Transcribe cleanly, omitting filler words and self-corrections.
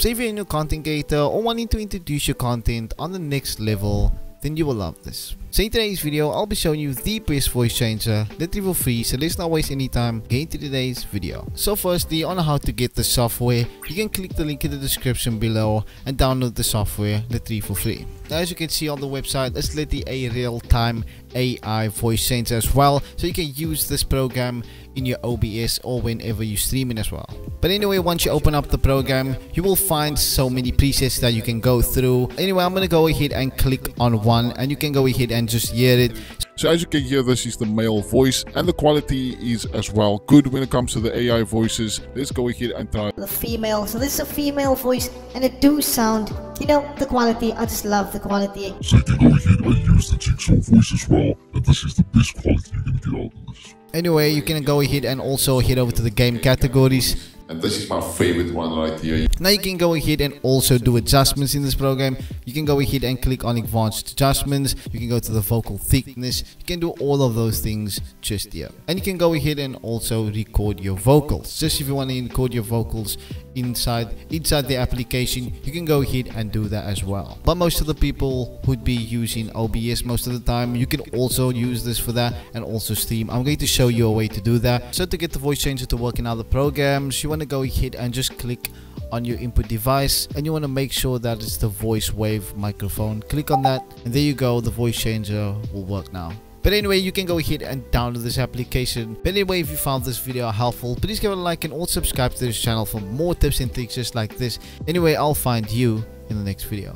So if you're a new content creator or wanting to introduce your content on the next level, then you will love this. So in today's video, I'll be showing you the best voice changer, literally free, so let's not waste any time, get into today's video. So firstly, on how to get the software, you can click the link in the description below and download the software literally for free. Now as you can see on the website, it's literally a real-time AI voice changer as well, so you can use this program in your OBS or whenever you're streaming as well. But anyway, once you open up the program, you will find so many presets that you can go through. Anyway, I'm gonna go ahead and click on one, and you can go ahead and just hear it. So as you can hear, this is the male voice, and the quality is as well good when it comes to the AI voices. Let's go ahead and try the female. So this is a female voice, and it do sound, you know, the quality. I just love the quality. So you can go ahead and use the jigsaw voice as well, and this is the best quality you can get out of this. Anyway, you can go ahead and also head over to the game categories. And this is my favorite one right here. Now you can go ahead and also do adjustments in this program. You can go ahead and click on advanced adjustments. You can go to the vocal thickness. You can do all of those things just here. And you can go ahead and also record your vocals. Just if you want to record your vocals inside the application, you can go ahead and do that as well. But most of the people would be using OBS most of the time. You can also use this for that, and also Steam. I'm going to show you a way to do that. So to get the voice changer to work in other programs, you want to go ahead and just click on your input device, and you want to make sure that it's the voice wave microphone. Click on that, and there you go, the voice changer will work now. But anyway, you can go ahead and download this application. But anyway, if you found this video helpful, please give it a like, and also subscribe to this channel for more tips and tricks just like this. Anyway, I'll find you in the next video.